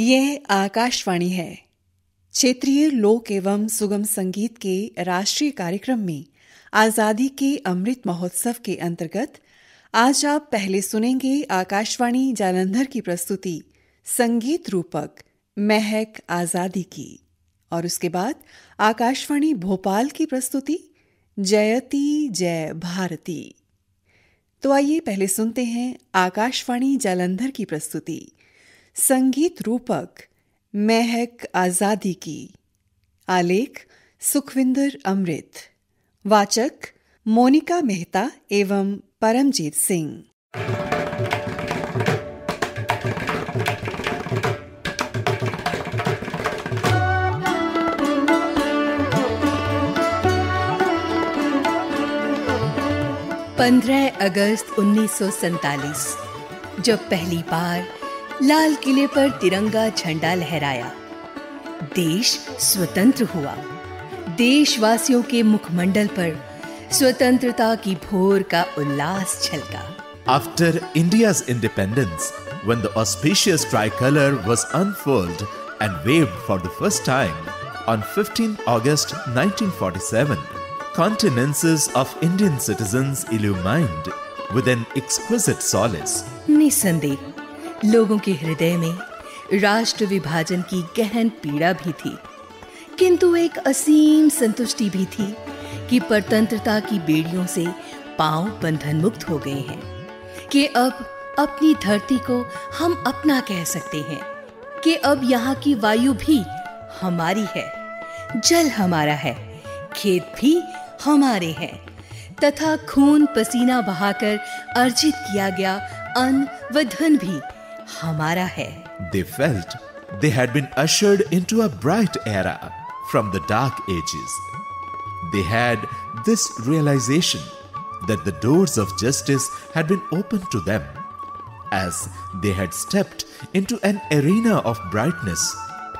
यह आकाशवाणी है। क्षेत्रीय लोक एवं सुगम संगीत के राष्ट्रीय कार्यक्रम में आज़ादी के अमृत महोत्सव के अंतर्गत आज आप पहले सुनेंगे आकाशवाणी जालंधर की प्रस्तुति संगीत रूपक महक आज़ादी की और उसके बाद आकाशवाणी भोपाल की प्रस्तुति जयती जय भारती। तो आइए पहले सुनते हैं आकाशवाणी जालंधर की प्रस्तुति संगीत रूपक महक आज़ादी की। आलेख सुखविंदर अमृत, वाचक मोनिका मेहता एवं परमजीत सिंह। April 15, 1947 जब पहली बार लाल किले पर तिरंगा झंडा लहराया, देश स्वतंत्र हुआ। देशवासियों के मुखमंडल पर स्वतंत्रता की भोर का उल्लास छलका। After India's independence, when the auspicious tricolor was unfurled and waved for the first time on 15th August 1947. Countenances of Indian citizens illumined with an exquisite solace. निसंदेह लोगों के हृदय में राष्ट्र विभाजन की गहन पीड़ा भी थी, किंतु एक असीम संतुष्टि भी थी कि परतंत्रता की बेड़ियों से पांव बंधन मुक्त हो गए हैं, कि अब अपनी धरती को हम अपना कह सकते हैं, कि अब यहाँ की वायु भी हमारी है, जल हमारा है, खेत भी हमारे हैं तथा खून पसीना बहाकर अर्जित किया गया अन्न व धन भी हमारा है। They felt they had been ushered into a bright era from the dark ages. They had this realization that the doors of justice had been opened to them as they had stepped into an arena of brightness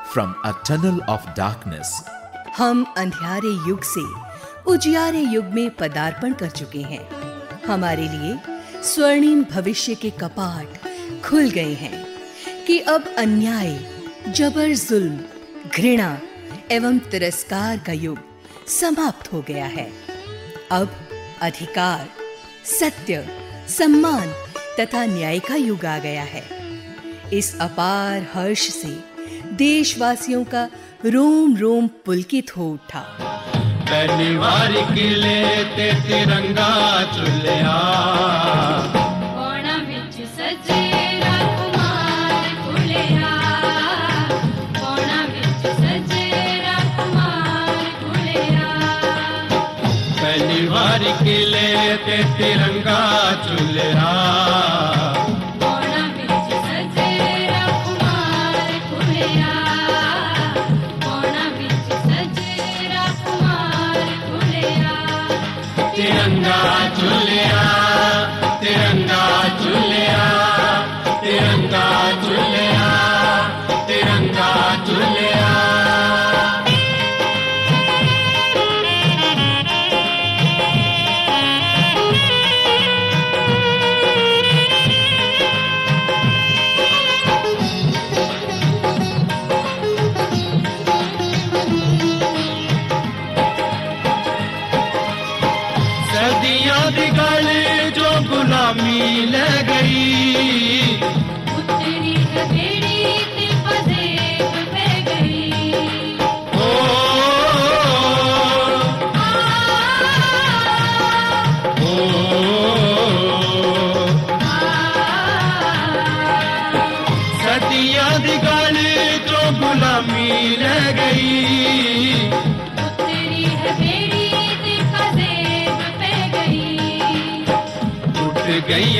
from a tunnel of darkness. हम अंधियारे युग से उजियारे युग में पदार्पण कर चुके हैं। हमारे लिए स्वर्णिम भविष्य के कपाट खुल गए हैं कि अब अन्याय, जबर, जुल्म, घृणा एवं तिरस्कार का युग समाप्त हो गया है। अब अधिकार, सत्य, सम्मान तथा न्याय का युग आ गया है। इस अपार हर्ष से देशवासियों का रोम रोम पुलकित हो उठा। पहलीवार किले ते तिरंगा चुलिया ओणा विच सजे राकुमार कुलिया ओणा विच सजे राकुमार कुलिया पहलीवार किले ते तिरंगा चुलिया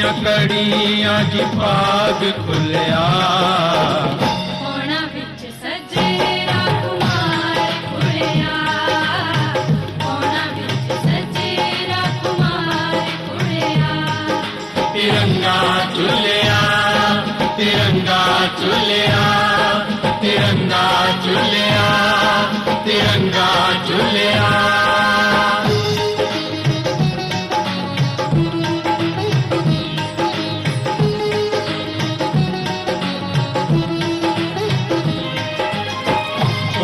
कड़िया की पाग खुलिया ओणा विच सजे राकुमार खुलिया ओणा विच सजे राकुमार खुलिया तिरंगा चुलिया तिरंगा चुलिया तिरंगा चुलिया तिरंगा चुलिया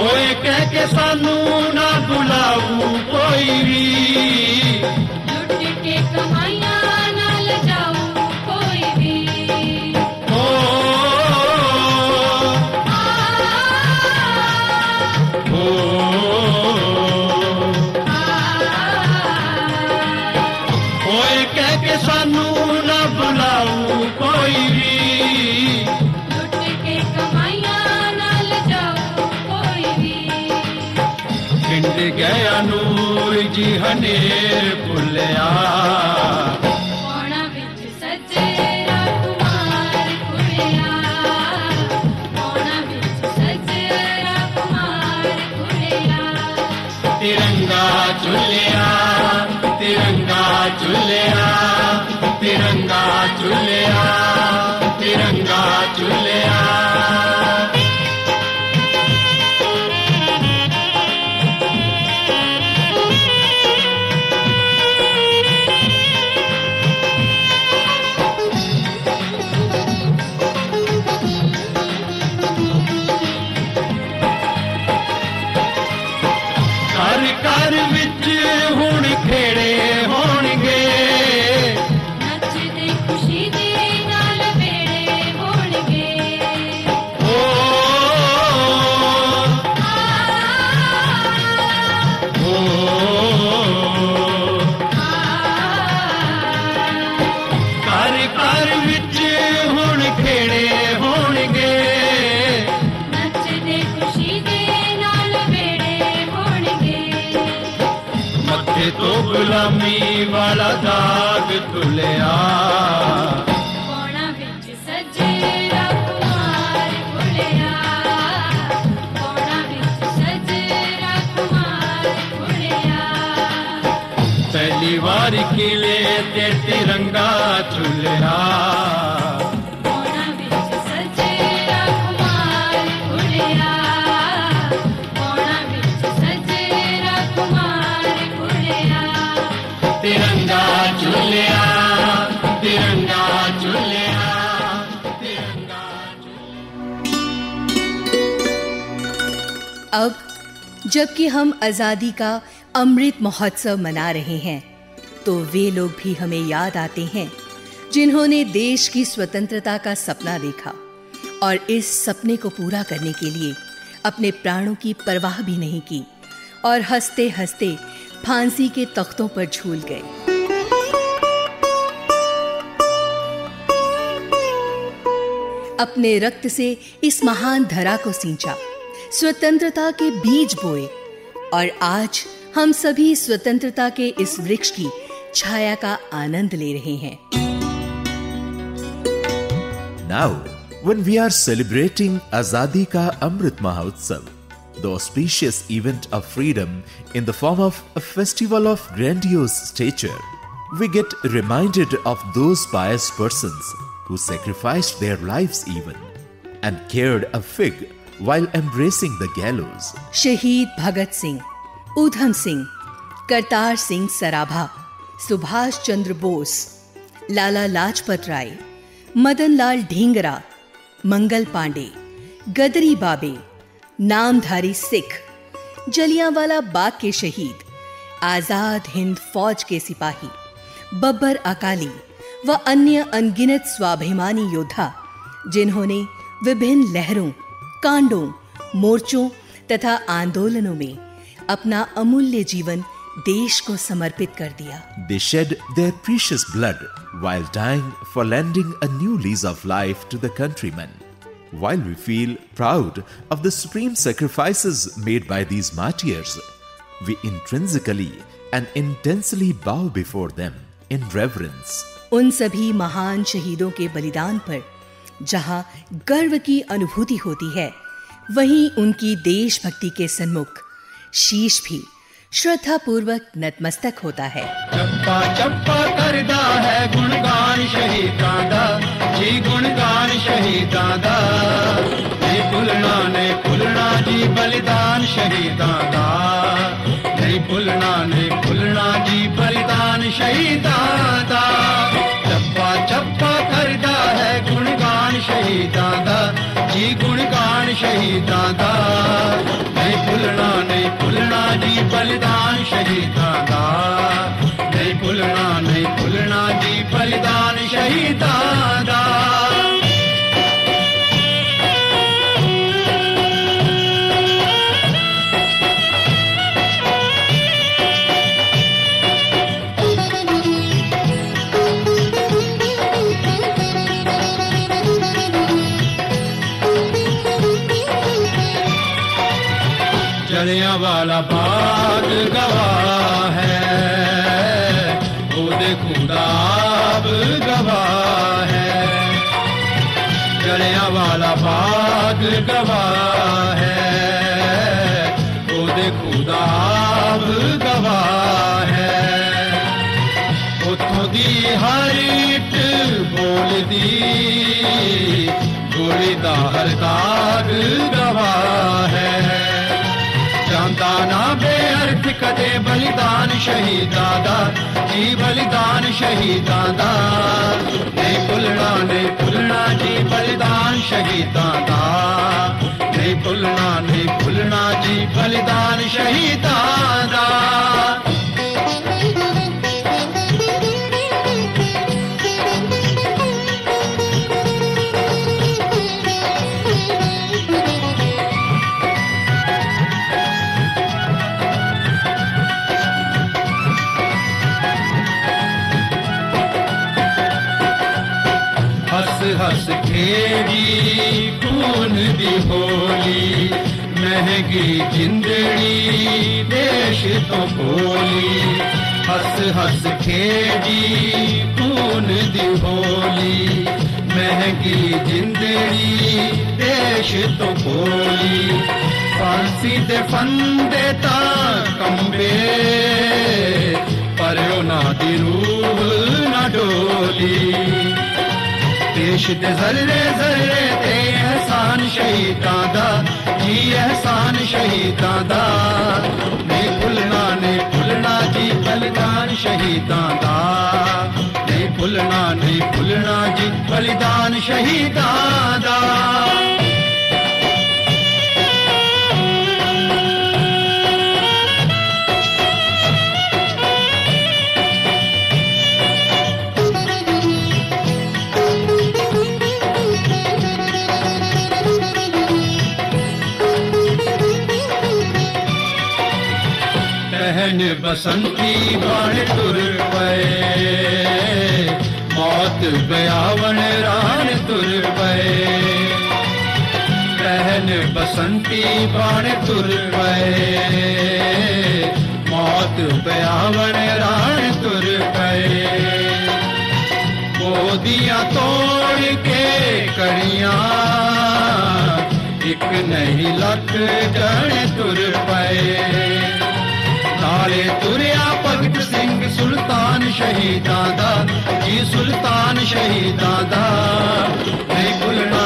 ओए कह के सानू ना बुलाऊ कोई भी, लुट के कमाइया ना ले जाऊ कोई भी। ओ ओए कह के सानू ना बुलाऊ कोई भी, गया नूर जी हनेर भुलिया। पौना बिच सजरा कुमार खुलिया, पौना बिच सजरा कुमार खुलिया। तिरंगा झुलिया, तिरंगा झुलिया, तिरंगा झुलिया, तिरंगा झुलिया। गुलामी वाला दाग तुलिया, पौना बिच सजरा कुमार खुलिया, पौना बिच सजरा कुमार खुलिया। पहली बार किले ते तिरंगा झुलिया, पौना बिच सजरा कुमार खुलिया, पौना बिच सजरा कुमार खुलिया। तिरंगा झुलिया, तिरंगा झुलिया, तिरंगा झुलिया। अब जबकि हम आज़ादी का अमृत महोत्सव मना रहे हैं, तो वे लोग भी हमें याद आते हैं जिन्होंने देश की स्वतंत्रता का सपना देखा और इस सपने को पूरा करने के लिए अपने प्राणों की परवाह भी नहीं की और हंसते हंसते फांसी के तख्तों पर झूल गए। अपने रक्त से इस महान धरा को सींचा, स्वतंत्रता के बीज बोए और आज हम सभी स्वतंत्रता के इस वृक्ष की छाया का आनंद ले रहे हैं। Now, when we are celebrating आजादी का Amrit Mahotsav, the auspicious event of freedom in the form of a festival of grandiose stature, we get reminded of those pious persons who sacrificed their lives even and cared a fig while embracing the gallows. Shaheed Bhagat Singh, Udham Singh, Kartar Singh Sarabha, Subhash Chandra Bose, Lala Lajpat Rai, Madan Lal Dhingra, Mangal Paंडे, Gadari Babe, नामधारी सिख, जलियांवाला बाग के शहीद, आजाद हिंद फौज के सिपाही, बब्बर अकाली व अन्य अनगिनत स्वाभिमानी योद्धा जिन्होंने विभिन्न लहरों, कांडों, मोर्चों तथा आंदोलनों में अपना अमूल्य जीवन देश को समर्पित कर दिया। They shed their precious blood while dying for lending a new lease of life to the countrymen. While we feel proud of the supreme sacrifices made by these martyrs, we intrinsically and intensely bow before them in reverence. उन सभी महान शहीदों के बलिदान पर जहाँ गर्व की अनुभूति होती है, वहीं उनकी देशभक्ति के सन्मुख शीश भी श्रद्धा पूर्वक नतमस्तक होता है। चप्पा चप्पा करदा है गुणगान शहीदां दा, जी गुणगान शहीदां दा, नहीं भुलना नहीं भुलना जी बलिदान शहीदां दा, नहीं भुलना नहीं भुलना जी बलिदान शहीदां दा। चप्पा चप्पा करदा है गुणगान शहीदां दा, जी गुणगान शहीदां दा, नहीं नहीं भूलना, जी बलिदान शहीदां दा, नहीं भूलना जी बलिदान शहीदां दा। जलियांवाला बाग गवाह है, वो देखो खुदाब गवाह है, जलियांवाला बाग गवाह है, वो देखो खुदाब गवाह है। उतों दी हर इट बोलदी, गोली दा हर दाग गवाह है। दाना बेअर्थ कदे बलिदान शहीदां दा, जी बलिदान शहीदां दा, नहीं भुलना जी बलिदान शहीदां दा, नहीं भुलना जी बलिदान शहीदां दा। हंस खेड़ी खून दी होली, महंगी जिंदड़ी देश तो बोली, हंस हंस खेड़ी खून दी होली, महंगी जिंदड़ी देश तो बोली। फांसी दे फंदे ता कंबे, पर ना दी रूह ना डोली, देश दे जर्रे जर्रे ते एहसान शहीदां दा, जी एहसान शहीदां दा, नहीं भुलना जी बलिदान शहीदां दा, नहीं भुलना जी बलिदान शहीदां दा। बसंती बाण तुर पए, मौत बयावन रान तुर पए, पहन बसंती बाण तुर पए, मौत बयावन रान तुर पए। बोदियां तोड़ के कड़ियां, एक नहीं लख जन तुर पए, नाले तुरिया भगत सिंह सुल्तान शहीदां दा, जी सुल्तान शहीदां दा, नहीं भुलना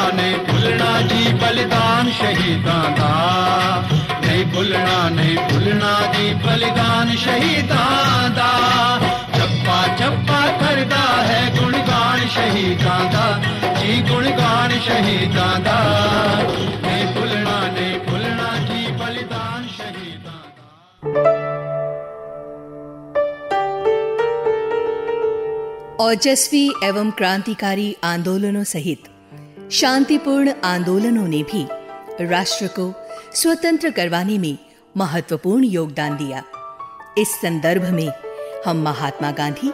जी बलिदान शहीदां दा, नहीं भुलना जी बलिदान शहीदां दा। छप्पा छप्पा करदा है गुणगान शहीदां दा, जी गुणगान शहीदां दा, नहीं भुलना जी बलिदान शहीदां दा। औजस्वी एवं क्रांतिकारी आंदोलनों सहित शांतिपूर्ण आंदोलनों ने भी राष्ट्र को स्वतंत्र करवाने में महत्वपूर्ण योगदान दिया। इस संदर्भ में हम महात्मा गांधी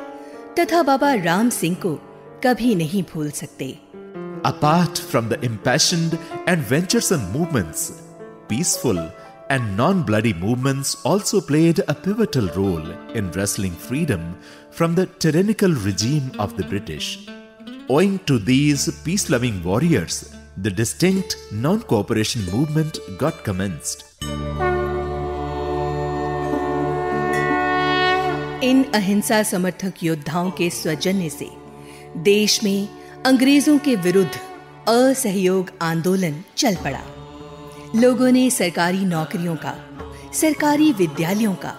तथा बाबा राम सिंह को कभी नहीं भूल सकते। Apart from the impassioned and venturesome movements, peaceful and non-bloody movements also played a pivotal role in wresting freedom from the tyrannical regime of the British. Owing to these peace-loving warriors, the distinct non-cooperation movement got commenced. इन अहिंसा समर्थक योद्धाओं के स्वजन्य से देश में अंग्रेजों के विरुद्ध असहयोग आंदोलन चल पड़ा। लोगों ने सरकारी नौकरियों का, सरकारी विद्यालयों का,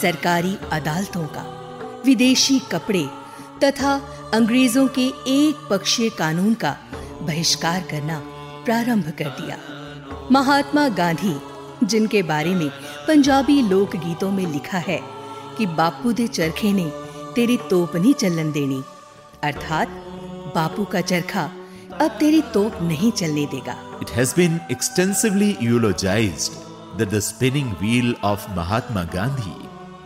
सरकारी अदालतों का, विदेशी कपड़े तथा अंग्रेजों के एक पक्षीय कानून का बहिष्कार करना प्रारंभ कर दिया। महात्मा गांधी जिनके बारे में पंजाबी लोक गीतों में लिखा है कि बापू दे चरखे ने तेरी तोप नहीं चलन देनी, अर्थात बापू का चरखा अब तेरी तोप नहीं चलने देगा। It has been extensively eulogized that the spinning wheel of Mahatma Gandhi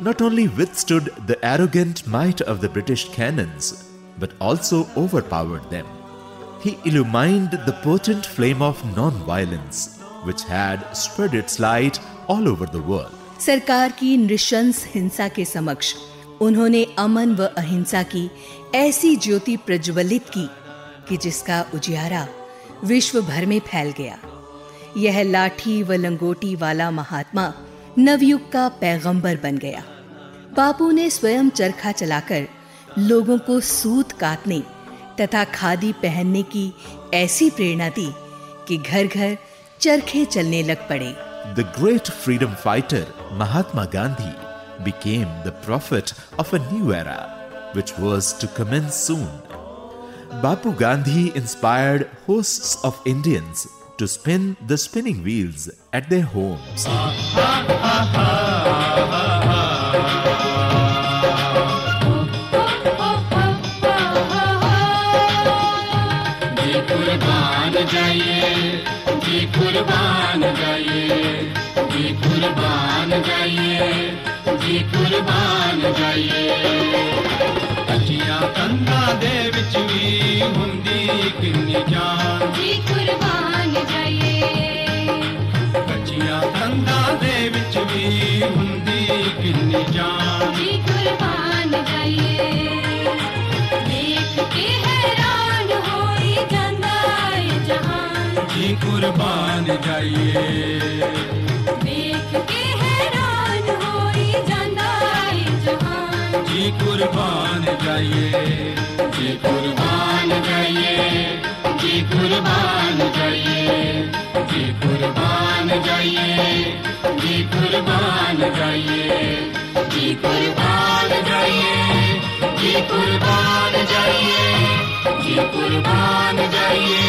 not only withstood the arrogant might of the British cannons but also overpowered them. He illumined the potent flame of non-violence which had spread its light all over the world. सरकार की नृशंस हिंसा के समक्ष उन्होंने अमन व अहिंसा की ऐसी ज्योति प्रज्वलित की कि जिसका उजियारा विश्व भर में फैल गया। यह लाठी व लंगोटी वाला महात्मा नवयुग का पैगंबर बन गया। बापू ने स्वयं चरखा चलाकर लोगों को सूत काटने तथा खादी पहनने की ऐसी प्रेरणा दी कि घर घर चरखे चलने लग पड़े। The great freedom fighter Mahatma Gandhi became the prophet of a new era which was to commence soon. Bapu Gandhi inspired hosts of Indians to spin the spinning wheels at their homes. कुर्बान जाइए देख के हैरान होई जाना है जहां जी कुर्बान जाइए जी कुर्बान जाइए जी कुर्बान जाइए जी कुर्बान जाइए जी कुर्बान जाइए जी कुर्बान जाइए जी कुर्बान जाइए जी कुर्बान जाइए जी कुर्बान जाइए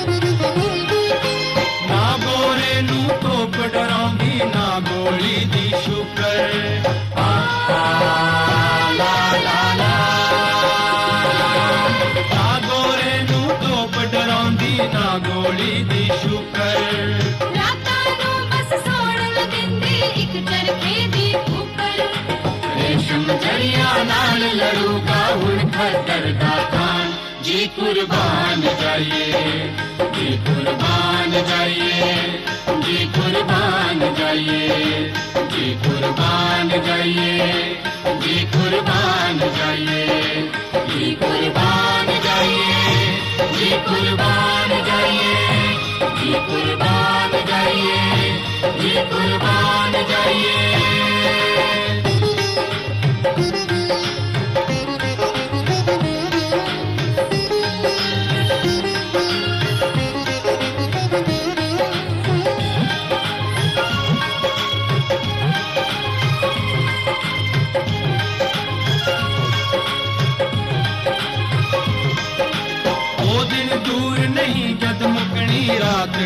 ना बोरे नू तो डराऊंगी ना गोली दी शुक्र जी कुर्बान जाइए जी कुर्बान जाइए जी कुर्बान जाइए जी कुर्बान जाइए जी कुर्बान जाइए जी कुर्बान जाइए जी कुर्बान जाइए जी कुर्बान जाइए जी कुर्बान जाइए।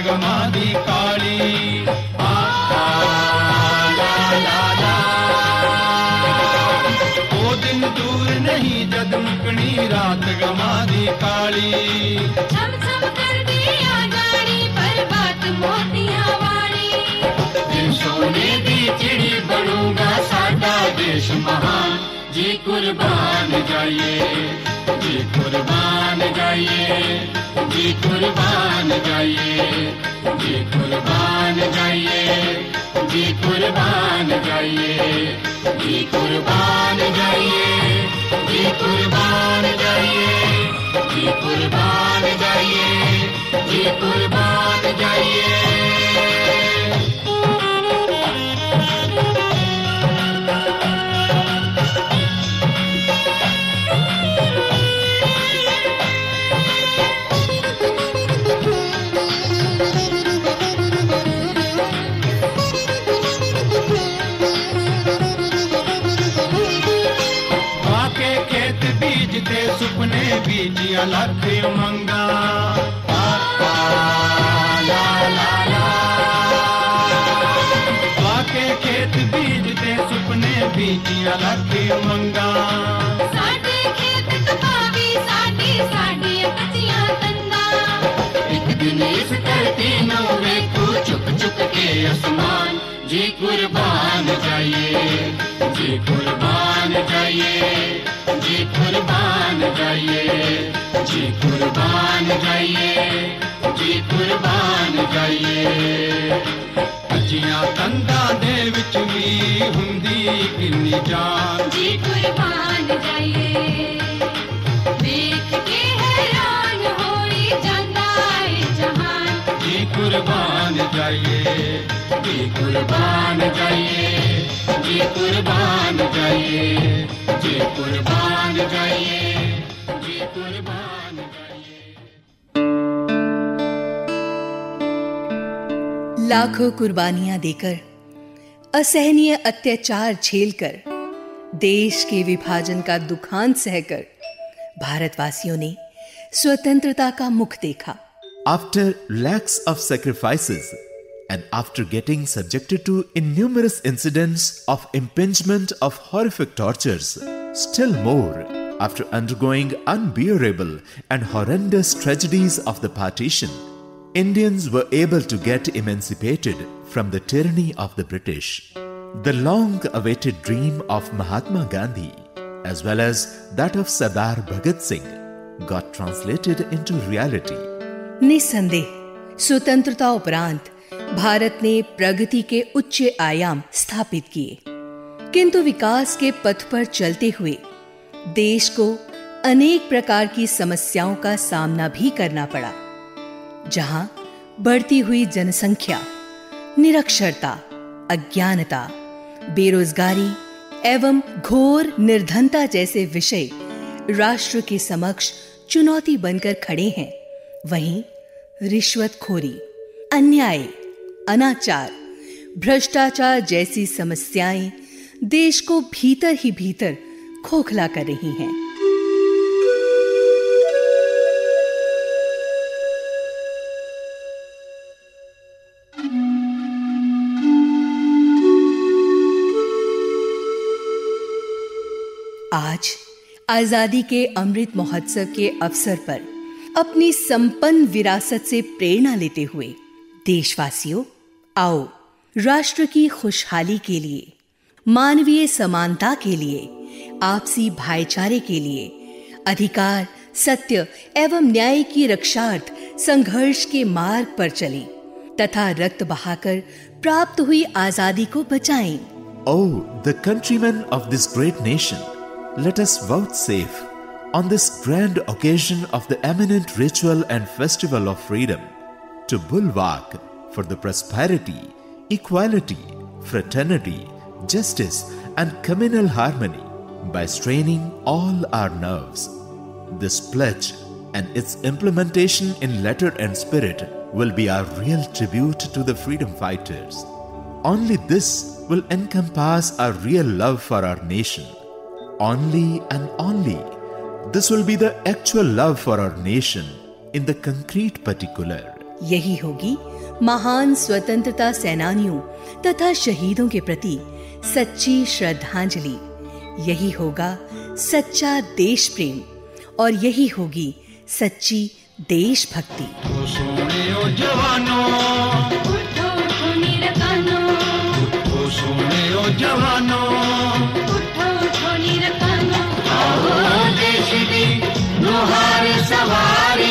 गमादी काली ला ला ला वो दिन दूर नहीं जद मुकनी रात गमादी काली छम छम कर दिया गाड़ी पर बात मोतिया वाली दिल सोने दी चिड़ी बनूंगा साडा देश महान जी कुर्बान जाइए जी कुर्बान जाइए जी कुर्बान जाइए जी कुर्बान जाइए जी कुर्बान जाइए जी कुर्बान जाइए जी कुर्बान जाइए जी कुर्बान जाइए जी कुर्बान जाइए। बीते सुपने बीजी अलख उमंगा। ला ला ला वाके खेत बीजते सुपने बीजी अलख उमंगा। साडे खेत तपावी साडे साडी अखियां तंगा। एक दिन इस धरती नौ देखो चुक चुक के आसमान। जी कुर्बान जाइए, जी कुर्बान जाइए, जी कुर्बान जाइए, जी कुर्बान जाइए, जी कुर्बान जाइए। अजियां तंदा दे विच वी हुंदी किन्नी जान। जी कुर्बान जाइए, देख के हैरान होई जांदा है जहान। जी कुर्बान जाइए, जी कुर्बान जाइए, जी कुर्बान जाइए, जी कुर्बान जाइए, जी कुर्बान जाइए। लाखों कुर्बानियां देकर, असहनीय अत्याचार झेलकर, देश के विभाजन का दुखांत सहकर भारतवासियों ने स्वतंत्रता का मुख देखा। After lakhs of sacrifices, and after getting subjected to innumerous incidents of impingement of horrific tortures, still more, after undergoing unbearable and horrendous tragedies of the partition, Indians were able to get emancipated from the tyranny of the British. The long-awaited dream of Mahatma Gandhi, as well as that of Sardar Bhagat Singh, got translated into reality. निसंदेह, स्वतंत्रता उपरांत भारत ने प्रगति के उच्च आयाम स्थापित किए, किंतु विकास के पथ पर चलते हुए देश को अनेक प्रकार की समस्याओं का सामना भी करना पड़ा, जहां बढ़ती हुई जनसंख्या, निरक्षरता, अज्ञानता, बेरोजगारी एवं घोर निर्धनता जैसे विषय राष्ट्र के समक्ष चुनौती बनकर खड़े हैं, वहीं रिश्वतखोरी, अन्याय, अनाचार, भ्रष्टाचार जैसी समस्याएं देश को भीतर ही भीतर खोखला कर रही हैं। आज आजादी के अमृत महोत्सव के अवसर पर अपनी संपन्न विरासत से प्रेरणा लेते हुए देशवासियों, आओ राष्ट्र की खुशहाली के लिए, मानवीय समानता के लिए, आपसी भाईचारे के लिए, अधिकार, सत्य एवं न्याय की रक्षार्थ संघर्ष के मार्ग पर चलें तथा रक्त बहाकर प्राप्त हुई आजादी को बचाएं। Oh, the countrymen of this great nation, let us vouchsafe on this grand occasion of the eminent ritual and festival of freedom to bulwark for the prosperity, equality, fraternity, justice and communal harmony by straining all our nerves. This pledge and its implementation in letter and spirit will be our real tribute to the freedom fighters. Only this will encompass our real love for our nation. Only and only this will be the actual love for our nation in the concrete particular. यही होगी महान स्वतंत्रता सेनानियों तथा शहीदों के प्रति सच्ची श्रद्धांजलि, यही होगा सच्चा देश प्रेम और यही होगी सच्ची देशभक्ति। तो सुनियो जवानों, उठो उठो नीरकानों, तो सुनियो जवानों, उठो उठो नीरकानों, आओ देश की नुहार सवारी।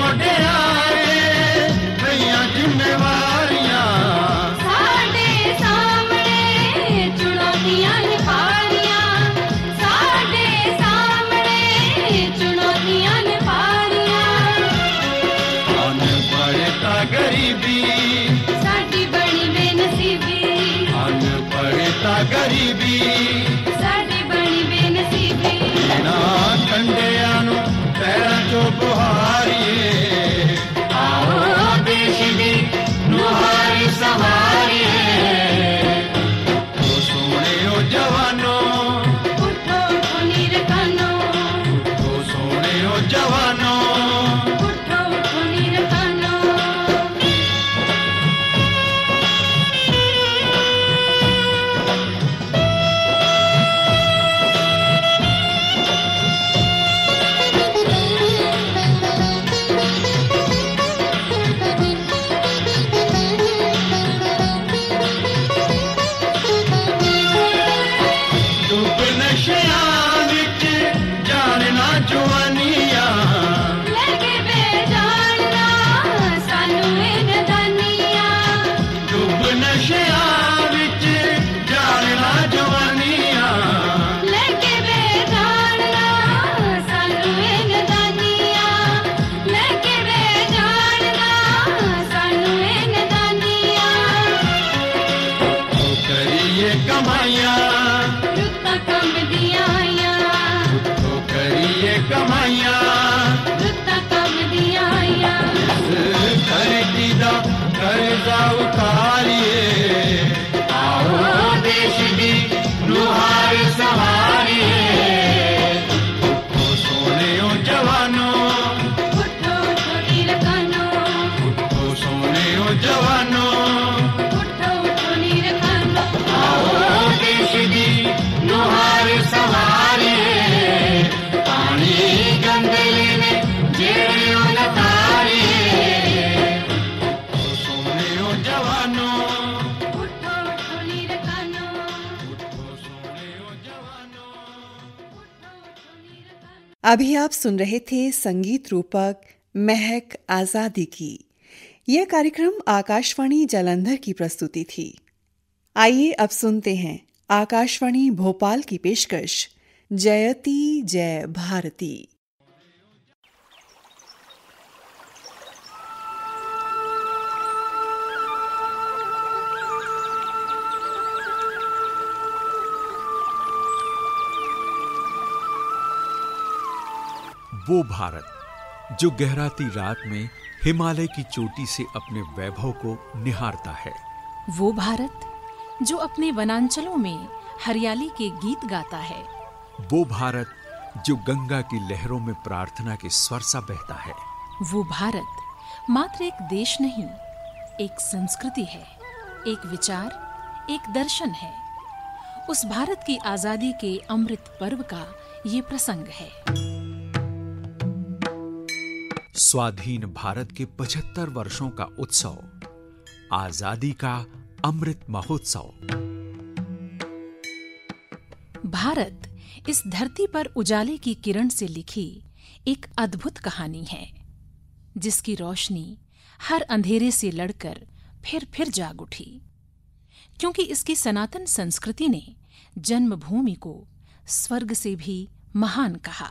कमाइया कर्जा उतारिए आओ देश की लुहार सहारिए। उठो सोने जवानों उठो लखानो उठो सोने जवानों उठो लखानो आओ देश की लुहार सहारिए। पानी गंदगी में जेड़ियों अभी आप सुन रहे थे संगीत रूपक महक आजादी की। यह कार्यक्रम आकाशवाणी जालंधर की प्रस्तुति थी। आइए अब सुनते हैं आकाशवाणी भोपाल की पेशकश जयती जय भारती। वो भारत जो गहराती रात में हिमालय की चोटी से अपने वैभव को निहारता है, वो भारत जो अपने वनांचलों में हरियाली के गीत गाता है, वो भारत जो गंगा की लहरों में प्रार्थना के स्वर सा बहता है, वो भारत मात्र एक देश नहीं, एक संस्कृति है, एक विचार, एक दर्शन है। उस भारत की आजादी के अमृत पर्व का ये प्रसंग है। स्वाधीन भारत के 75 वर्षों का उत्सव, आजादी का अमृत महोत्सव। भारत इस धरती पर उजाले की किरण से लिखी एक अद्भुत कहानी है, जिसकी रोशनी हर अंधेरे से लड़कर फिर जाग उठी, क्योंकि इसकी सनातन संस्कृति ने जन्मभूमि को स्वर्ग से भी महान कहा।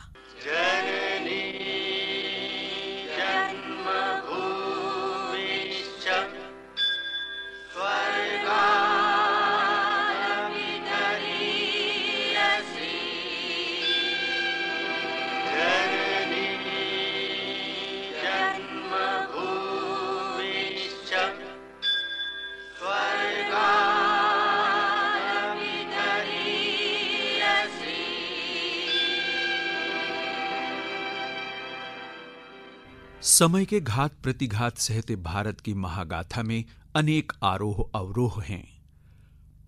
समय के घात प्रतिघात सहते भारत की महागाथा में अनेक आरोह अवरोह हैं।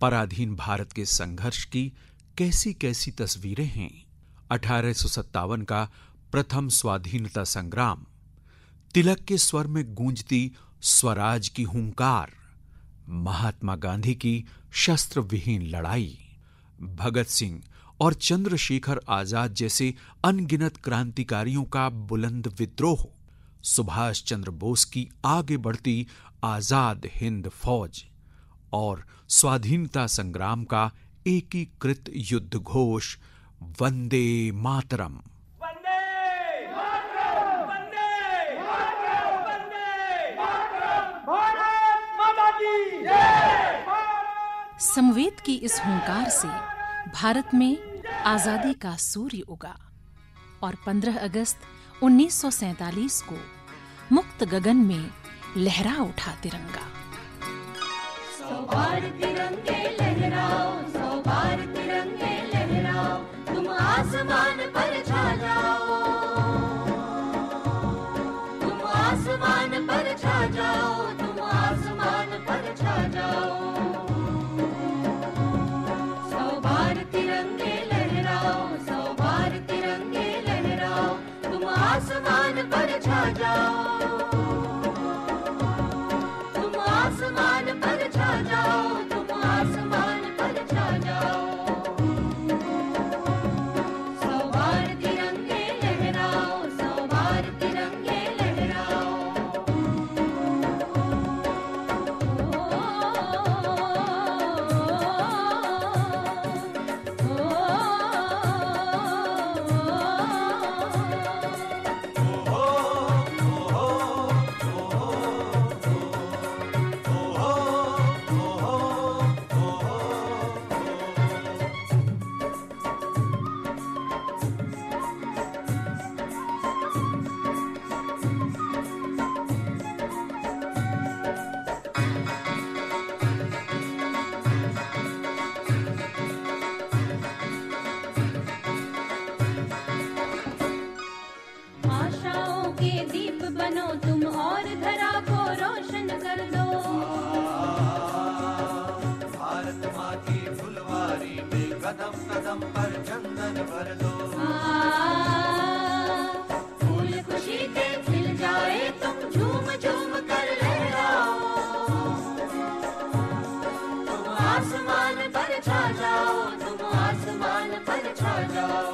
पराधीन भारत के संघर्ष की कैसी कैसी तस्वीरें हैं। 1857 का प्रथम स्वाधीनता संग्राम, तिलक के स्वर में गूंजती स्वराज की हुंकार, महात्मा गांधी की शस्त्र विहीन लड़ाई, भगत सिंह और चंद्रशेखर आजाद जैसे अनगिनत क्रांतिकारियों का बुलंद विद्रोह, सुभाष चंद्र बोस की आगे बढ़ती आजाद हिंद फौज और स्वाधीनता संग्राम का एकीकृत युद्ध घोष वंदे मातरम। समवेत की इस हुंकार से भारत में आजादी का सूर्य उगा और 15 अगस्त 1947 को मुक्त गगन में लहरा उठा तिरंगा। सौ बार तिरंगे लहराओ, सौ बार तिरंगे लहराओ, तुम आसमान पर छा जाओ, तुम आसमान पर छा जाओ, तुम आसमान पर छा जाओ। सौ बार तिरंगे लहराओ, सौ बार तिरंगे लहराओ, तुम आसमान पर छा जाओ। बनो तुम और धरा को रोशन कर दो। भारत माँ की फुलवारी में कदम कदम पर चंदन भर दो। फूल खुशी के खिल जाए तुम झूम झूम कर लहराओ। तुम आसमान पर छा जाओ, तुम आसमान पर छा जाओ।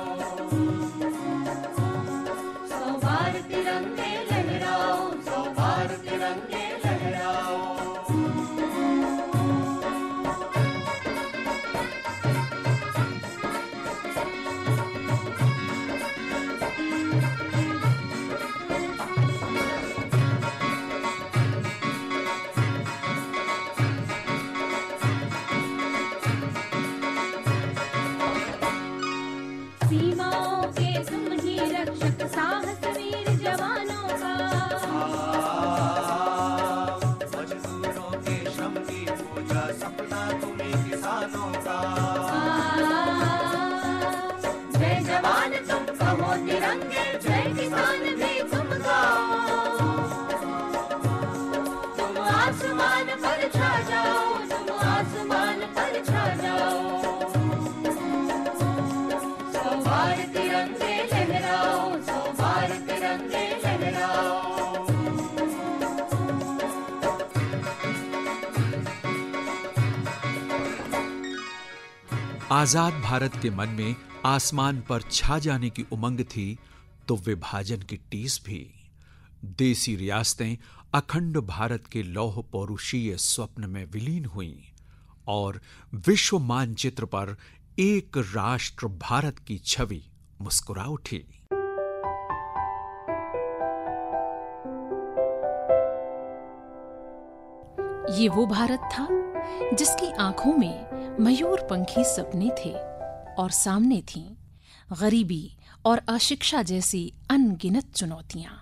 आजाद भारत के मन में आसमान पर छा जाने की उमंग थी तो विभाजन की टीस भी। देसी रियासतें अखंड भारत के लौह पौरुषीय स्वप्न में विलीन हुईं और विश्व मानचित्र पर एक राष्ट्र भारत की छवि मुस्कुरा उठी। ये वो भारत था जिसकी आंखों में मयूर पंखी सपने थे और सामने थीं गरीबी और अशिक्षा जैसी अनगिनत चुनौतियां,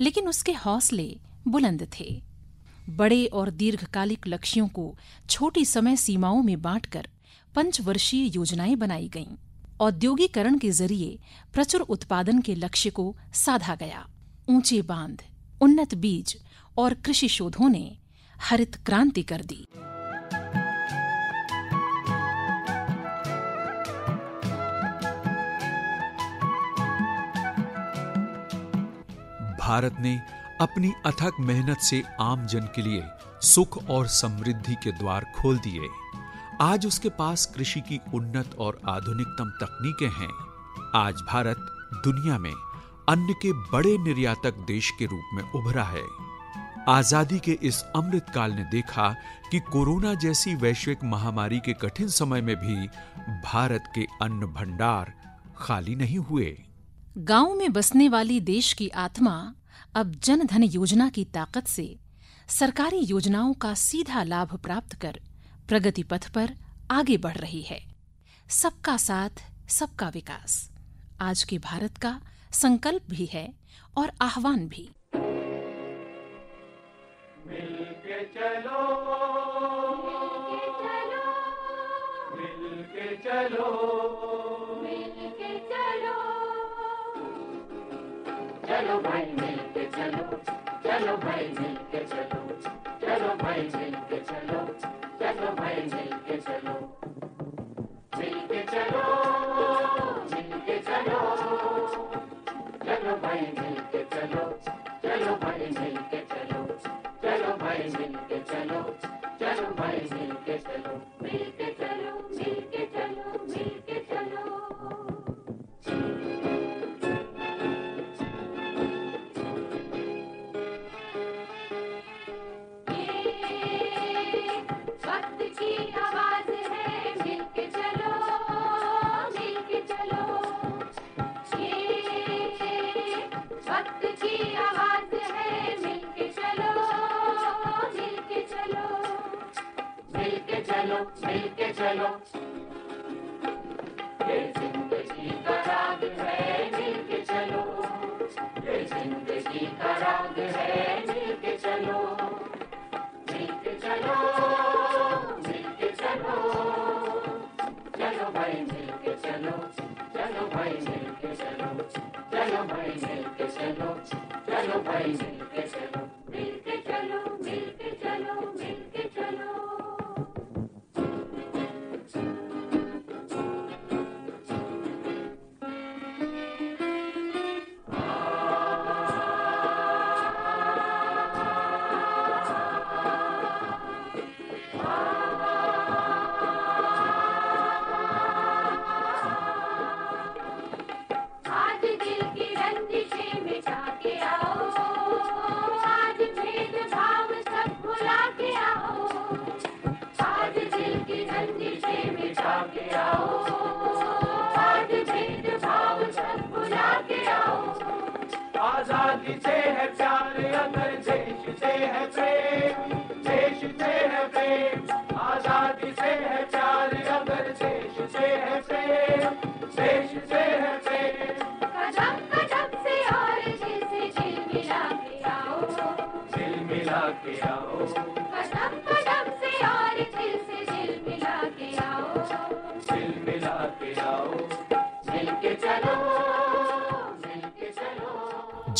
लेकिन उसके हौसले बुलंद थे। बड़े और दीर्घकालिक लक्ष्यों को छोटी समय सीमाओं में बांटकर पंचवर्षीय योजनाएं बनाई गईं। औद्योगिकरण के जरिए प्रचुर उत्पादन के लक्ष्य को साधा गया। ऊंचे बांध, उन्नत बीज और कृषि शोधों ने हरित क्रांति कर दी। भारत ने अपनी अथक मेहनत से आम जन के लिए सुख और समृद्धि के द्वार खोल दिए। आज उसके पास कृषि की उन्नत और आधुनिकतम तकनीकें हैं। आज भारत दुनिया में अन्न के बड़े निर्यातक देश के रूप में उभरा है। आजादी के इस अमृत काल ने देखा कि कोरोना जैसी वैश्विक महामारी के कठिन समय में भी भारत के अन्न भंडार खाली नहीं हुए। गांव में बसने वाली देश की आत्मा अब जन धन योजना की ताकत से सरकारी योजनाओं का सीधा लाभ प्राप्त कर प्रगति पथ पर आगे बढ़ रही है। सबका साथ सबका विकास आज के भारत का संकल्प भी है और आह्वान भी। मिलके चलो, मिलके चलो, मिलके चलो, चलो भाई मिलके चलो, चलो भाई मिलके चलो, चलो भाई मिलके चलो, चलो भाई मिलके चलो, मिलके चलो, मिलके चलो, चलो भाई मिलके चलो, चलो भाई मिलके चलो, चलो भाई मिलके चलो, चलो भाई मिलके चलो, मिलके चलो, मिलके चलो, मिलके चलो। चलो ये जिंदगी का राग है, मिलके चलो, ये जिंदगी का राग है, मिलके चलो, मिलके चलो, मिलके चलो, चलो भाई मिलके चलो, चलो भाई मिलके चलो।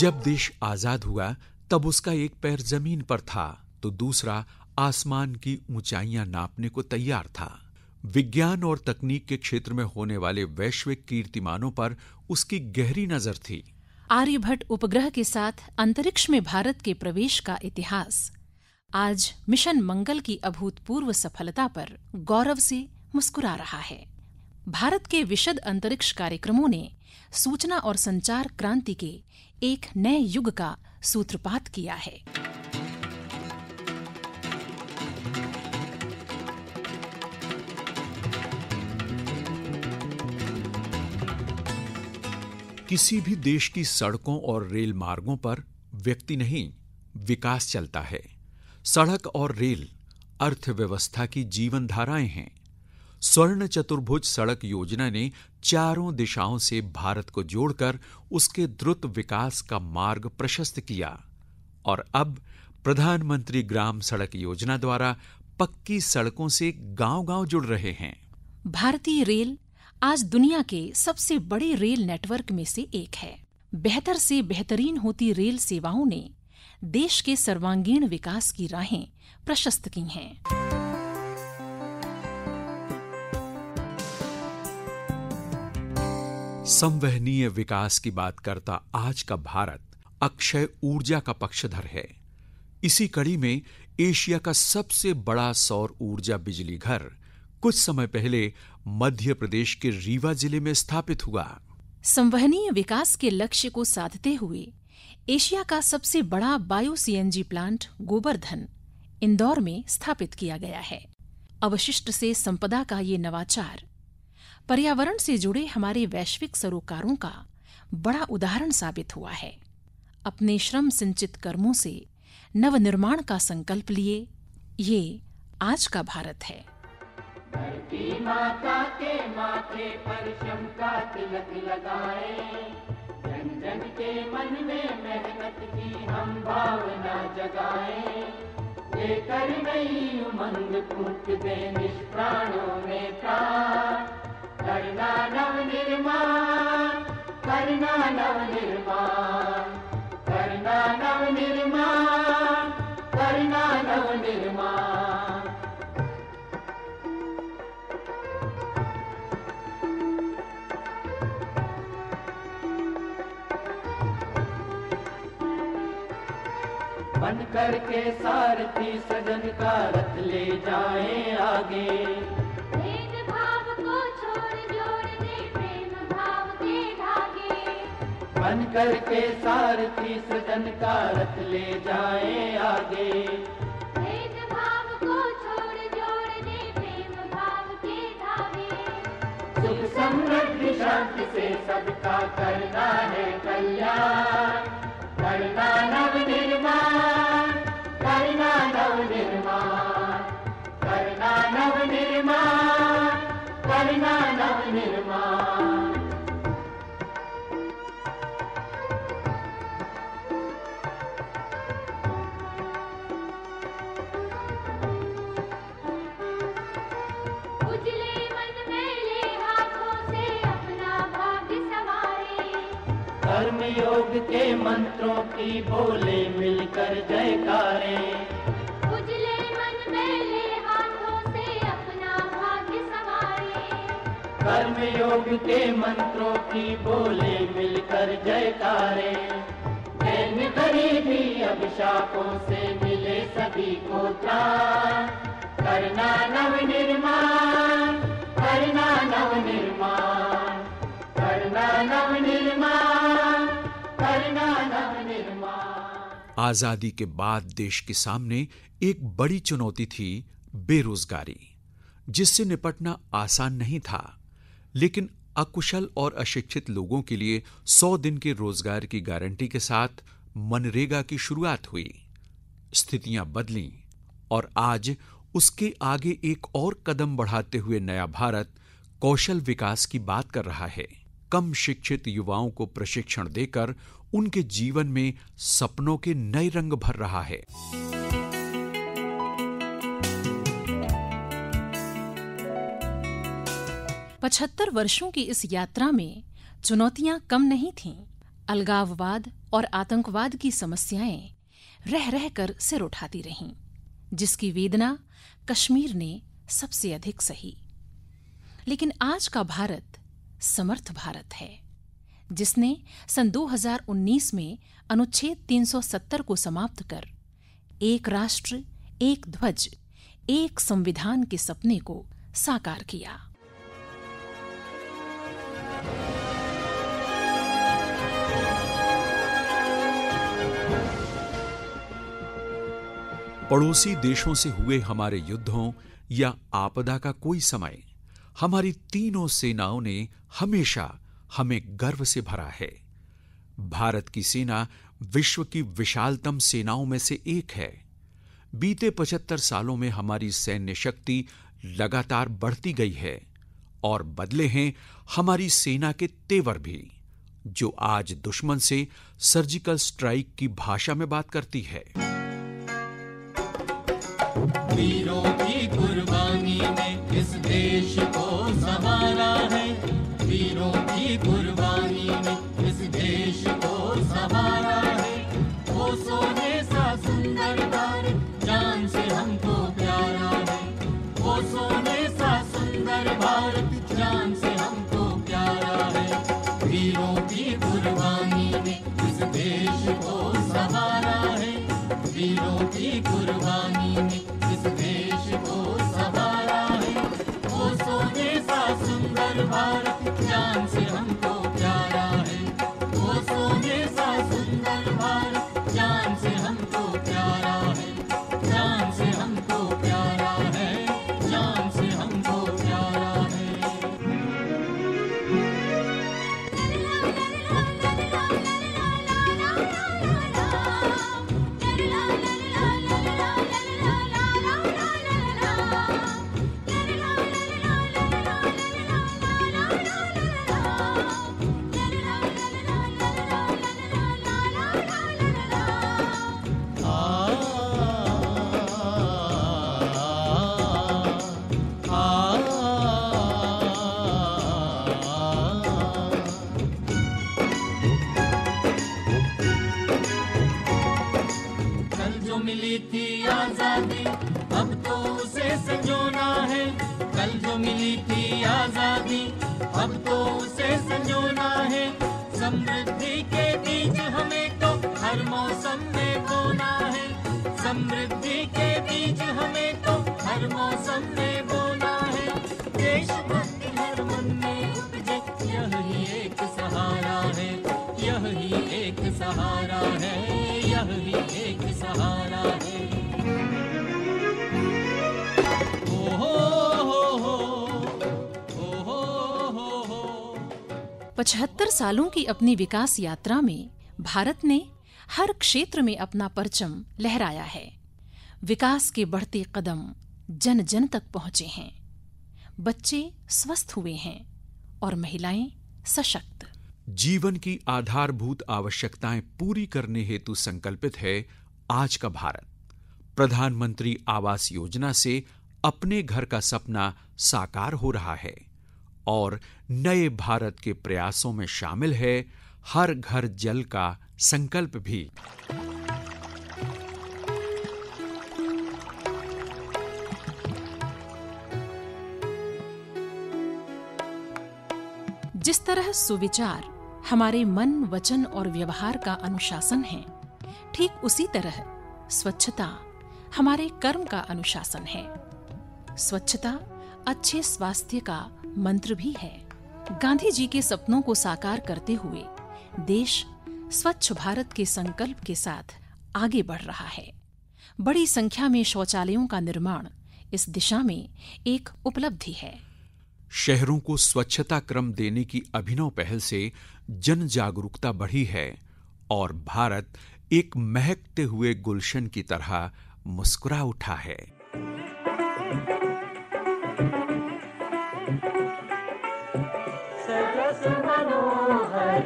जब देश आजाद हुआ तब उसका एक पैर जमीन पर था तो दूसरा आसमान की ऊंचाइयां नापने को तैयार था। विज्ञान और तकनीक के क्षेत्र में होने वाले वैश्विक कीर्तिमानों पर उसकी गहरी नजर थी। आर्यभट्ट उपग्रह के साथ अंतरिक्ष में भारत के प्रवेश का इतिहास, आज मिशन मंगल की अभूतपूर्व सफलता पर गौरव से मुस्कुरा रहा है। भारत के विशद अंतरिक्ष कार्यक्रमों ने सूचना और संचार क्रांति के एक नए युग का सूत्रपात किया है। किसी भी देश की सड़कों और रेल मार्गों पर व्यक्ति नहीं, विकास चलता है। सड़क और रेल अर्थव्यवस्था की जीवन धाराएं हैं। स्वर्ण चतुर्भुज सड़क योजना ने चारों दिशाओं से भारत को जोड़कर उसके द्रुत विकास का मार्ग प्रशस्त किया और अब प्रधानमंत्री ग्राम सड़क योजना द्वारा पक्की सड़कों से गांव-गांव जुड़ रहे हैं। भारतीय रेल आज दुनिया के सबसे बड़े रेल नेटवर्क में से एक है। बेहतर से बेहतरीन होती रेल सेवाओं ने देश के सर्वांगीण विकास की राहें प्रशस्त की हैं। संवहनीय विकास की बात करता आज का भारत अक्षय ऊर्जा का पक्षधर है। इसी कड़ी में एशिया का सबसे बड़ा सौर ऊर्जा बिजली घर कुछ समय पहले मध्य प्रदेश के रीवा जिले में स्थापित हुआ। संवहनीय विकास के लक्ष्य को साधते हुए एशिया का सबसे बड़ा bio CNG plant Govardhan Indore में स्थापित किया गया है। अवशिष्ट से संपदा का ये नवाचार पर्यावरण से जुड़े हमारे वैश्विक सरोकारों का बड़ा उदाहरण साबित हुआ है। अपने श्रम सिंचित कर्मों से नवनिर्माण का संकल्प लिए ये आज का भारत है। धरती माता के माथे पर श्रम का तिलक लगाए, जन जन के मन में मेहनत की हम भावना जगाए, लेकर नई उमंग फूंक दे निष्प्राणों में प्राण, करना नवनिर्माण, करना नवनिर्माण, करना नवनिर्माण, करना नवनिर्माण। बन करके सारथी सजन का रथ ले जाएं आगे, बन करके सारथी सजन का रथ ले जाए आगे, भेद भाव को छोड़ जोड़ दे प्रेम भाव के धागे, सुख समृद्धि शांति से सबका करना है कल्याण, करना नवनिर्माण, करना नवनिर्माण, करना नवनिर्माण, करना नवनिर्माण। उजले मन में ले हाथों से अपना भाग्य संवारे, कर्म योग के मंत्रों की बोले मिलकर जयकारे। उजले मन मेले हाथों से अपना भाग्य संवारे। कर्म योग के मंत्रों की बोले मिलकर जयकारे। दैन्य गरीबी अभिशापों से मिले सभी को त्राण। करना नव निर्माण, करना नव निर्माण, करना नव निर्माण, करना नव निर्माण। आजादी के बाद देश के सामने एक बड़ी चुनौती थी बेरोजगारी, जिससे निपटना आसान नहीं था, लेकिन अकुशल और अशिक्षित लोगों के लिए 100 दिन के रोजगार की गारंटी के साथ मनरेगा की शुरुआत हुई। स्थितियां बदलीं और आज उसके आगे एक और कदम बढ़ाते हुए नया भारत कौशल विकास की बात कर रहा है। कम शिक्षित युवाओं को प्रशिक्षण देकर उनके जीवन में सपनों के नए रंग भर रहा है। पचहत्तर वर्षों की इस यात्रा में चुनौतियां कम नहीं थीं। अलगाववाद और आतंकवाद की समस्याएं रह रह कर सिर उठाती रहीं, जिसकी वेदना कश्मीर ने सबसे अधिक सही। लेकिन आज का भारत समर्थ भारत है, जिसने सन 2019 में अनुच्छेद 370 को समाप्त कर एक राष्ट्र, एक ध्वज, एक संविधान के सपने को साकार किया। पड़ोसी देशों से हुए हमारे युद्धों या आपदा का कोई समय हमारी तीनों सेनाओं ने हमेशा हमें गर्व से भरा है। भारत की सेना विश्व की विशालतम सेनाओं में से एक है। बीते 75 सालों में हमारी सैन्य शक्ति लगातार बढ़ती गई है और बदले हैं हमारी सेना के तेवर भी, जो आज दुश्मन से सर्जिकल स्ट्राइक की भाषा में बात करती है। वीरों की कुर्बानी ने इस देश को संवारा है। वीरों की कुर्बानी ने इस देश को संवारा है। वो सोने सा सुंदर भारत जान से हमको प्यारा है। वो सोने सा सुंदर भारत जान से हमको प्यारा है। वीरों की कुर्बानी ने इस देश को संवारा है। वीरों की कुर्बानी ने जान से हमको प्यारा है। वो सोने सा सुंदर भारत जान से हमको प्यारा है। जान से हमको प्यारा है, जान से हमको प्यारा है। अब तो उसे संजोना है। समृद्धि के बीच हमें तो हर मौसम में बोना है। समृद्धि के बीच हमें तो हर मौसम में बोना है। देशभक्ति हर मन में उपजे, यही एक सहारा है। यही एक सहारा है, यही एक सहारा है। पचहत्तर सालों की अपनी विकास यात्रा में भारत ने हर क्षेत्र में अपना परचम लहराया है। विकास के बढ़ते कदम जन जन तक पहुंचे हैं। बच्चे स्वस्थ हुए हैं और महिलाएं सशक्त। जीवन की आधारभूत आवश्यकताएं पूरी करने हेतु संकल्पित है आज का भारत। प्रधानमंत्री आवास योजना से अपने घर का सपना साकार हो रहा है और नए भारत के प्रयासों में शामिल है हर घर जल का संकल्प भी। जिस तरह सुविचार हमारे मन, वचन और व्यवहार का अनुशासन है, ठीक उसी तरह स्वच्छता हमारे कर्म का अनुशासन है। स्वच्छता अच्छे स्वास्थ्य का मंत्र भी है। गांधी जी के सपनों को साकार करते हुए देश स्वच्छ भारत के संकल्प के साथ आगे बढ़ रहा है। बड़ी संख्या में शौचालयों का निर्माण इस दिशा में एक उपलब्धि है। शहरों को स्वच्छता क्रम देने की अभिनव पहल से जन जागरूकता बढ़ी है और भारत एक महकते हुए गुलशन की तरह मुस्कुरा उठा है। सरस मनोहर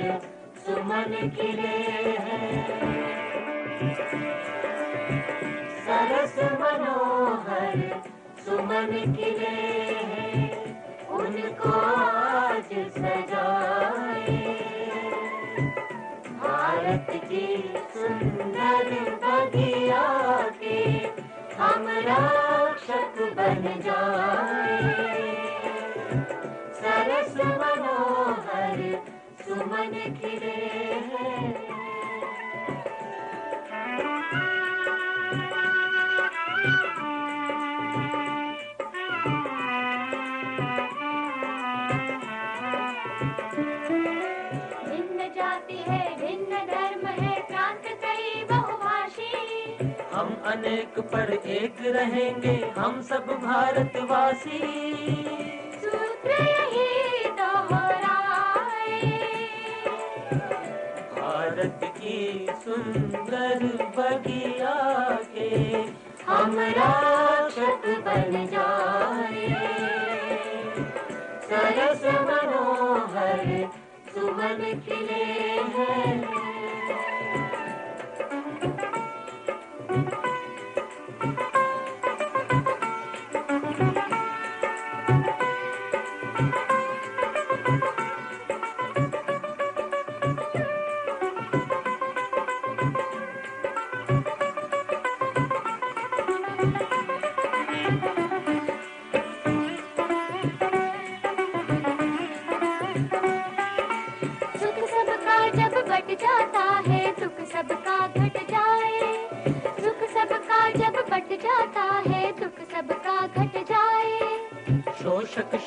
सुमन खिले हैं, उनको आज सजाए भारत की सुंदर बगिया के हम रक्षक बन जाए। सरस मनोहर सुमन खिले हैं। अनेक पर एक रहेंगे हम सब भारतवासी। सूत्र यही दोहराए भारत की सुंदर बगिया के हम रक्षक बन जाए। सरस मनोहर सुमन खिले हैं।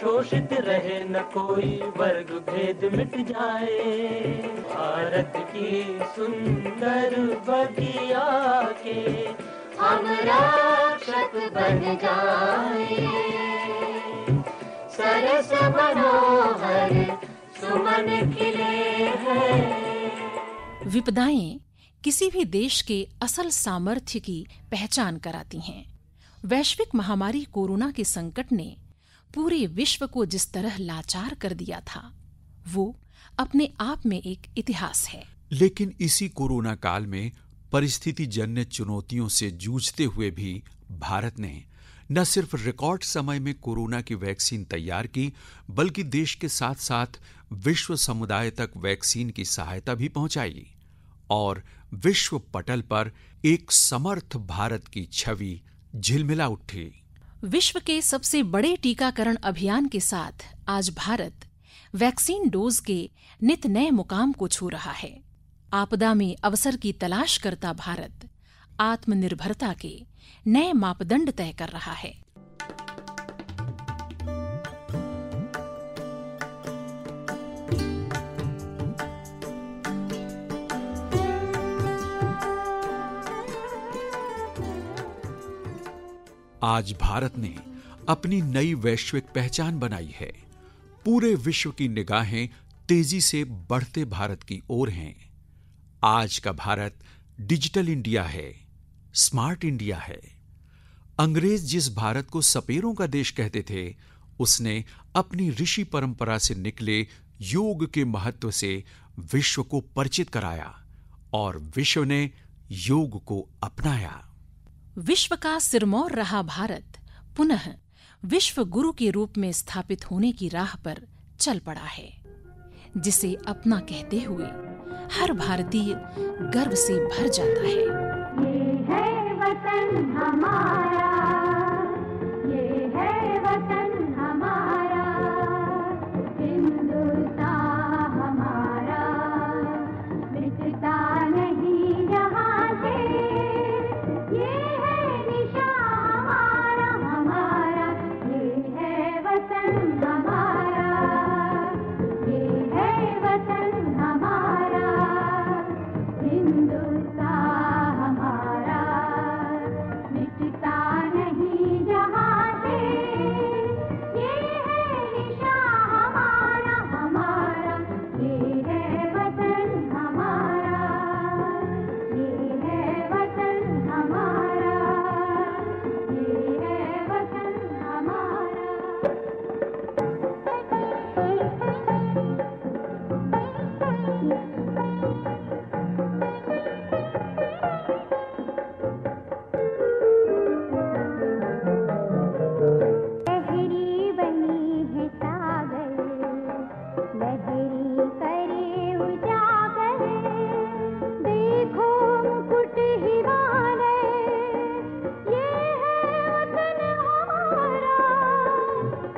शोषित रहे न कोई वर्ग भेद मिट जाए। भारत की सुंदर बगिया के हम रक्षक बन जाए। सरस मनोहर सुमन खिले हैं। विपदाएं किसी भी देश के असल सामर्थ्य की पहचान कराती हैं। वैश्विक महामारी कोरोना के संकट ने पूरे विश्व को जिस तरह लाचार कर दिया था, वो अपने आप में एक इतिहास है। लेकिन इसी कोरोना काल में परिस्थिति जन्य चुनौतियों से जूझते हुए भी भारत ने न सिर्फ रिकॉर्ड समय में कोरोना की वैक्सीन तैयार की, बल्कि देश के साथ साथ विश्व समुदाय तक वैक्सीन की सहायता भी पहुंचाई और विश्व पटल पर एक समर्थ भारत की छवि झिलमिला उठी। विश्व के सबसे बड़े टीकाकरण अभियान के साथ आज भारत वैक्सीन डोज के नित नए मुकाम को छू रहा है। आपदा में अवसर की तलाश करता भारत आत्मनिर्भरता के नए मापदंड तय कर रहा है। आज भारत ने अपनी नई वैश्विक पहचान बनाई है। पूरे विश्व की निगाहें तेजी से बढ़ते भारत की ओर हैं। आज का भारत डिजिटल इंडिया है, स्मार्ट इंडिया है। अंग्रेज जिस भारत को सपेरों का देश कहते थे, उसने अपनी ऋषि परंपरा से निकले योग के महत्व से विश्व को परिचित कराया और विश्व ने योग को अपनाया। विश्व का सिरमौर रहा भारत पुनः विश्व गुरु के रूप में स्थापित होने की राह पर चल पड़ा है, जिसे अपना कहते हुए हर भारतीय गर्व से भर जाता है। ये है वतन हमारा, ये है वतन हमारा, हिंदुस्तान हमारा, मिटता नहीं यहाँ से, ये है निशान हमारा, ये है वतन हमारा, ये है वतन हमारा, हिंदुस्तान हमारा, मिटता नहीं यहाँ से, ये है निशान हमारा, ये है वतन हमारा, ये है वतन हमारा, ये है वतन हमारा। लहरी बनी है सागर, लहरी करे उजागर, देखो मुकुट हिमालय, ये है वतन हमारा।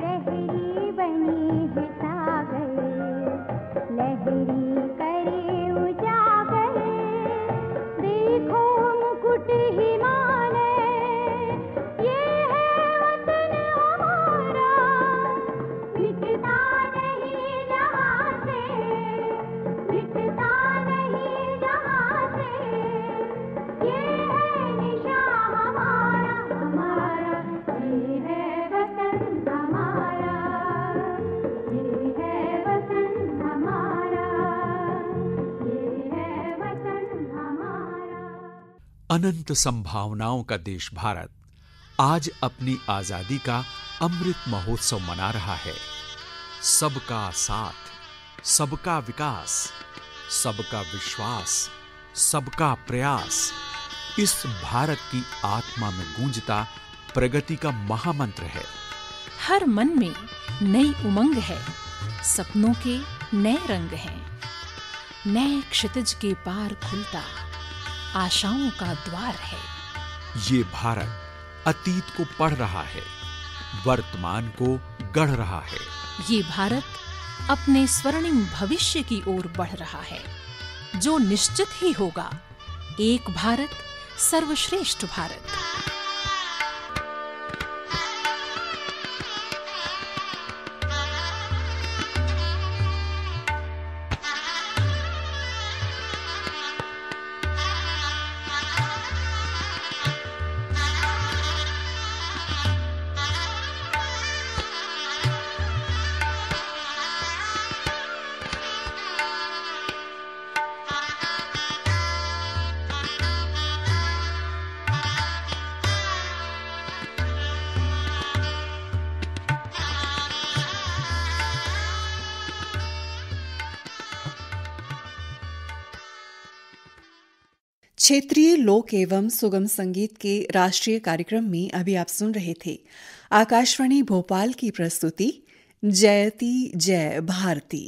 लहरी बनी है सागर, लहरी करे उजागर, देखो मुकुट हिमालय, ये है वतन हमारा, मिटता नहीं यहाँ से, मिटता नहीं यहाँ से, ये है निशान हमारा, हमारा, ये है वतन हमारा, ये है वतन हमारा, ये है वतन हमारा। अनंत संभावनाओं का देश भारत आज अपनी आजादी का अमृत महोत्सव मना रहा है। सबका साथ, सबका विकास, सबका विश्वास, सबका प्रयास, इस भारत की आत्मा में गूंजता प्रगति का महामंत्र है। हर मन में नई उमंग है, सपनों के नए रंग हैं, नए क्षितिज के पार खुलता आशाओं का द्वार है। ये भारत अतीत को पढ़ रहा है, वर्तमान को गढ़ रहा है। ये भारत अपने स्वर्णिम भविष्य की ओर बढ़ रहा है, जो निश्चित ही होगा एक भारत सर्वश्रेष्ठ भारत। क्षेत्रीय लोक एवं सुगम संगीत के राष्ट्रीय कार्यक्रम में अभी आप सुन रहे थे आकाशवाणी भोपाल की प्रस्तुति जयती जय भारती।